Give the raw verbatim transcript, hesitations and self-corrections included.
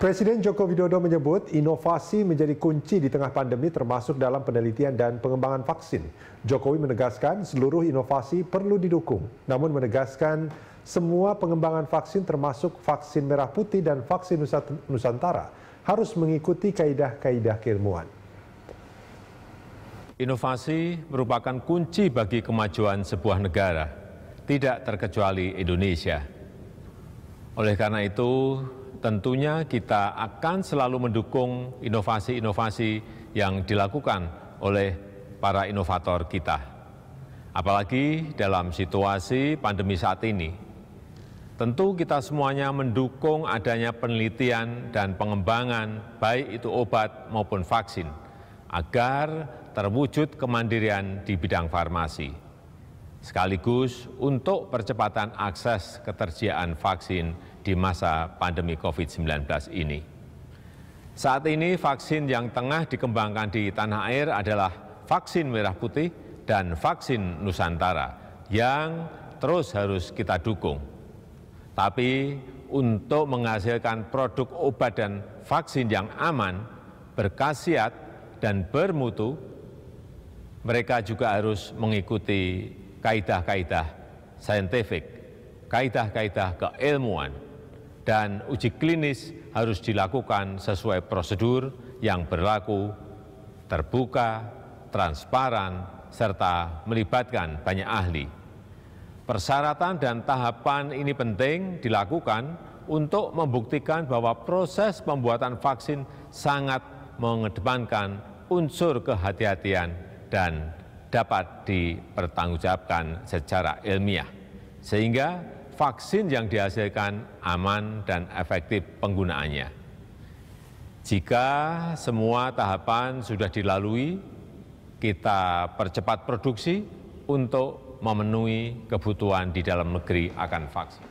Presiden Joko Widodo menyebut inovasi menjadi kunci di tengah pandemi termasuk dalam penelitian dan pengembangan vaksin. Jokowi menegaskan seluruh inovasi perlu didukung, namun menegaskan semua pengembangan vaksin termasuk vaksin Merah Putih dan vaksin Nusantara harus mengikuti kaedah-kaedah keilmuan. Inovasi merupakan kunci bagi kemajuan sebuah negara, tidak terkecuali Indonesia. Oleh karena itu, tentunya kita akan selalu mendukung inovasi-inovasi yang dilakukan oleh para inovator kita. Apalagi dalam situasi pandemi saat ini. Tentu kita semuanya mendukung adanya penelitian dan pengembangan, baik itu obat maupun vaksin, agar terwujud kemandirian di bidang farmasi. Sekaligus untuk percepatan akses ketersediaan vaksin di masa pandemi COVID sembilan belas ini. Saat ini vaksin yang tengah dikembangkan di tanah air adalah vaksin Merah Putih dan vaksin Nusantara yang terus harus kita dukung. Tapi untuk menghasilkan produk obat dan vaksin yang aman, berkhasiat dan bermutu, mereka juga harus mengikuti kaedah-kaedah saintifik, kaedah-kaedah keilmuan, dan uji klinis harus dilakukan sesuai prosedur yang berlaku, terbuka, transparan, serta melibatkan banyak ahli. Persyaratan dan tahapan ini penting dilakukan untuk membuktikan bahwa proses pembuatan vaksin sangat mengedepankan unsur kehati-hatian dan dapat dipertanggungjawabkan secara ilmiah, sehingga vaksin yang dihasilkan aman dan efektif penggunaannya. Jika semua tahapan sudah dilalui, kita percepat produksi untuk memenuhi kebutuhan di dalam negeri akan vaksin.